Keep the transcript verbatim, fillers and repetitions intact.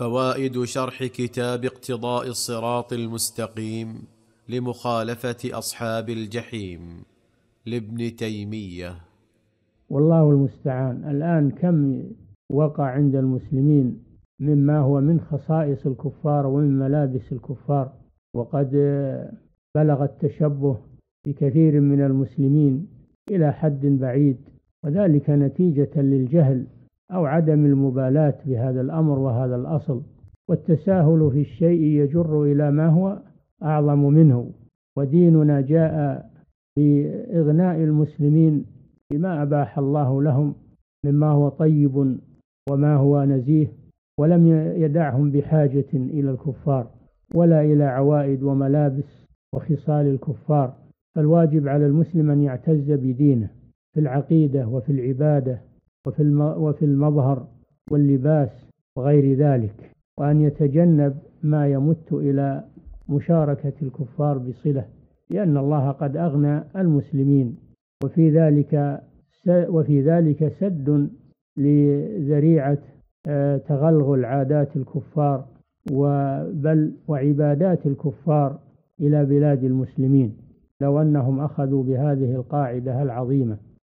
فوائد شرح كتاب اقتضاء الصراط المستقيم لمخالفة أصحاب الجحيم لابن تيمية. والله المستعان. الآن كم وقع عند المسلمين مما هو من خصائص الكفار ومن ملابس الكفار، وقد بلغ التشبه بكثير من المسلمين إلى حد بعيد، وذلك نتيجة للجهل أو عدم المبالاة بهذا الأمر وهذا الأصل. والتساهل في الشيء يجر إلى ما هو أعظم منه، وديننا جاء بإغناء المسلمين بما أباح الله لهم مما هو طيب وما هو نزيه، ولم يدعهم بحاجة إلى الكفار ولا إلى عوائد وملابس وخصال الكفار. فالواجب على المسلم أن يعتز بدينه في العقيدة وفي العبادة وفي المظهر واللباس وغير ذلك، وأن يتجنب ما يمت إلى مشاركة الكفار بصلة، لأن الله قد أغنى المسلمين، وفي ذلك وفي ذلك سد لذريعة تغلغل عادات الكفار وبل وعبادات الكفار إلى بلاد المسلمين، لو أنهم أخذوا بهذه القاعدة العظيمة.